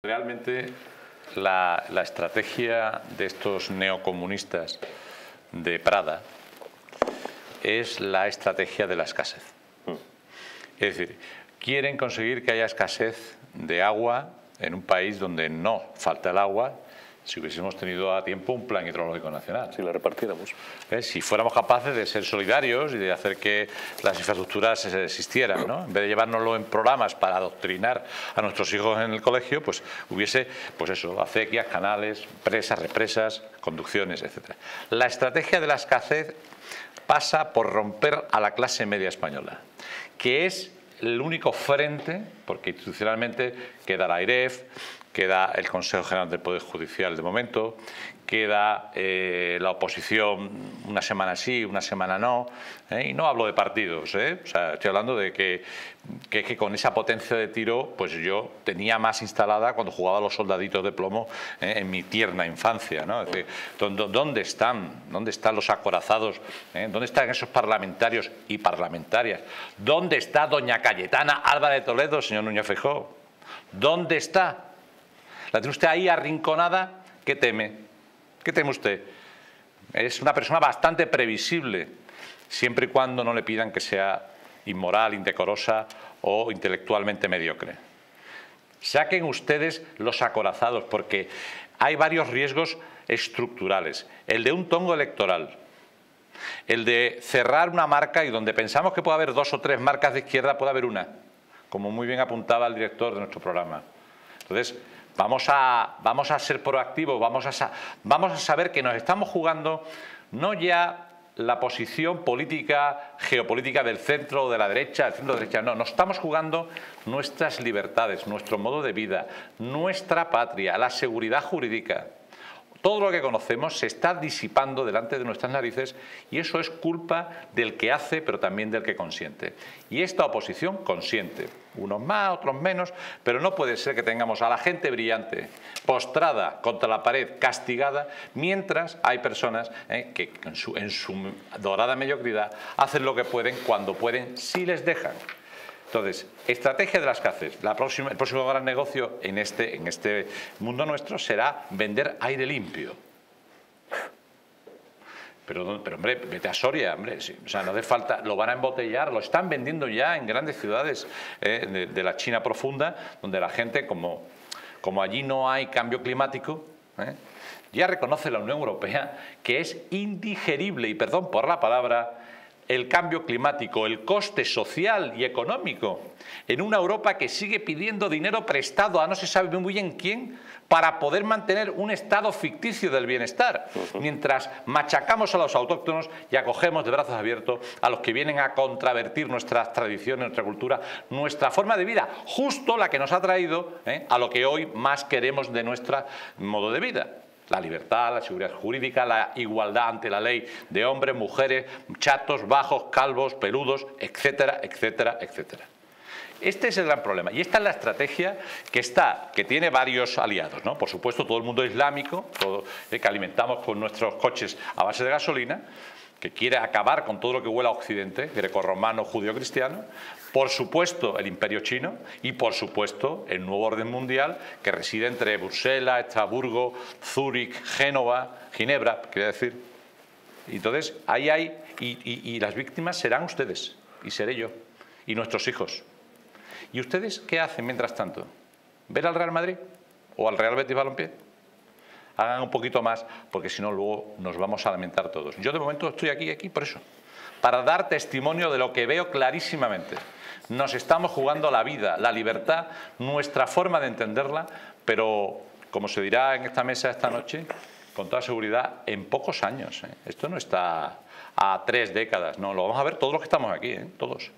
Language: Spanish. Realmente la estrategia de estos neocomunistas de Prada es la estrategia de la escasez. Es decir, quieren conseguir que haya escasez de agua en un país donde no falta el agua si hubiésemos tenido a tiempo un plan hidrológico nacional. Si la repartiéramos. Si fuéramos capaces de ser solidarios y de hacer que las infraestructuras existieran, ¿no? En vez de llevárnoslo en programas para adoctrinar a nuestros hijos en el colegio, pues hubiese, pues eso, acequias, canales, presas, represas, conducciones, etc. La estrategia de la escasez pasa por romper a la clase media española, que es el único frente, porque institucionalmente queda la AIREF, queda el Consejo General del Poder Judicial de momento, queda la oposición una semana sí, una semana no, y no hablo de partidos, o sea, estoy hablando de que con esa potencia de tiro pues yo tenía más instalada cuando jugaba a los soldaditos de plomo en mi tierna infancia, ¿no? Es decir, ¿dónde están los acorazados? ¿Dónde están esos parlamentarios y parlamentarias? ¿Dónde está doña Cayetana Álvarez de Toledo, señor Núñez Feijóo? ¿Dónde está? La tiene usted ahí arrinconada. ¿Qué teme? ¿Qué teme usted? Es una persona bastante previsible, siempre y cuando no le pidan que sea inmoral, indecorosa o intelectualmente mediocre. Saquen ustedes los acorazados, porque hay varios riesgos estructurales. El de un tongo electoral, el de cerrar una marca y donde pensamos que puede haber dos o tres marcas de izquierda, puede haber una, como muy bien apuntaba el director de nuestro programa. Entonces, vamos a ser proactivos, vamos a saber que nos estamos jugando no ya la posición política, geopolítica del centro o de la derecha, del centro derecha, no, nos estamos jugando nuestras libertades, nuestro modo de vida, nuestra patria, la seguridad jurídica. Todo lo que conocemos se está disipando delante de nuestras narices y eso es culpa del que hace, pero también del que consiente. Y esta oposición consiente, unos más, otros menos, pero no puede ser que tengamos a la gente brillante postrada contra la pared, castigada, mientras hay personas que en su dorada mediocridad hacen lo que pueden, cuando pueden, si les dejan. Entonces, estrategia de las escasez. El próximo gran negocio en este mundo nuestro será vender aire limpio. Pero hombre, vete a Soria, hombre. Sí, o sea, no hace falta, lo van a embotellar, lo están vendiendo ya en grandes ciudades de la China profunda, donde la gente, como allí no hay cambio climático, ya reconoce la Unión Europea que es indigerible, y perdón por la palabra, el cambio climático, el coste social y económico en una Europa que sigue pidiendo dinero prestado a no se sabe muy bien quién para poder mantener un estado ficticio del bienestar, mientras machacamos a los autóctonos y acogemos de brazos abiertos a los que vienen a contravertir nuestras tradiciones, nuestra cultura, nuestra forma de vida, justo la que nos ha traído a lo que hoy más queremos de nuestro modo de vida. La libertad, la seguridad jurídica, la igualdad ante la ley de hombres, mujeres, chatos, bajos, calvos, peludos, etcétera, etcétera, etcétera. Este es el gran problema y esta es la estrategia que tiene varios aliados, ¿no? Por supuesto, todo el mundo islámico, que alimentamos con nuestros coches a base de gasolina, que quiere acabar con todo lo que huela a Occidente, grecorromano, judío-cristiano, por supuesto el imperio chino y por supuesto el nuevo orden mundial que reside entre Bruselas, Estrasburgo, Zúrich, Génova, Ginebra, quería decir. Entonces, ahí hay, y las víctimas serán ustedes, y seré yo, y nuestros hijos. ¿Y ustedes qué hacen mientras tanto? ¿Ver al Real Madrid o al Real Betis Balompié? Hagan un poquito más, porque si no luego nos vamos a lamentar todos. Yo de momento estoy aquí por eso, para dar testimonio de lo que veo clarísimamente. Nos estamos jugando la vida, la libertad, nuestra forma de entenderla, pero como se dirá en esta mesa esta noche, con toda seguridad, en pocos años. Esto no está a 3 décadas, no, lo vamos a ver todos los que estamos aquí, todos.